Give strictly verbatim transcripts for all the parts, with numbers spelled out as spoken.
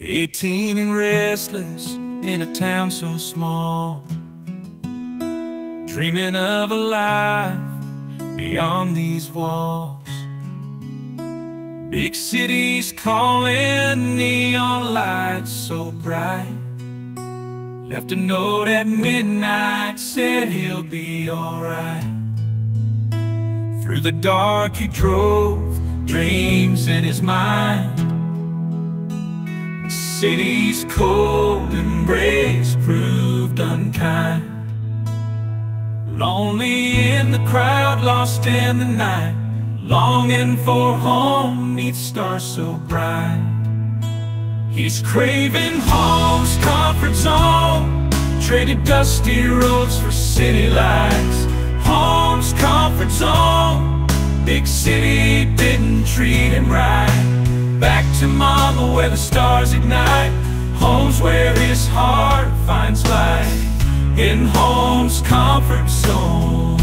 Eighteen and restless in a town so small, dreaming of a life beyond these walls. Big cities calling, neon lights so bright. Left a note at midnight, said he'll be alright. Through the dark he drove, dreams in his mind. The city's cold embrace proved unkind. Lonely in the crowd, lost in the night, longing for home 'neath stars so bright. He's craving home's comfort zone, traded dusty roads for city lights. Home's comfort zone, big city didn't treat him right. Back to mama where the stars ignite, home's where his heart finds light. In home's comfort zone.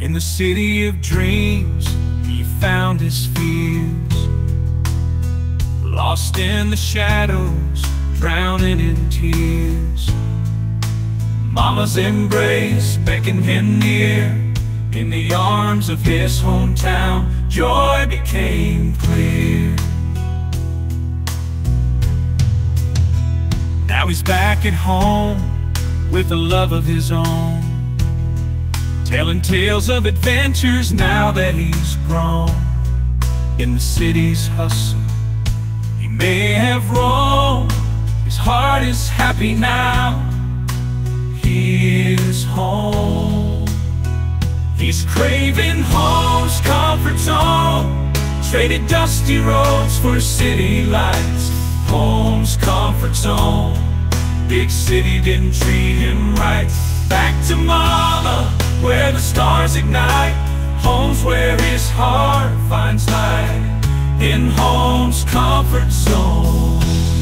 In the city of dreams, he found his fears. Lost in the shadows, drowning in tears. Mama's embrace beckoned him near. In the arms of his hometown, joy became clear. Now he's back at home with a love of his own, telling tales of adventures now that he's grown. In the city's hustle, he may have roamed, his heart is happy now, he is home. He's craving home's comfort zone, traded dusty roads for city lights. Home's comfort zone, big city didn't treat him right. Back to mama where the stars ignite, home's where his heart finds light. In home's comfort zone.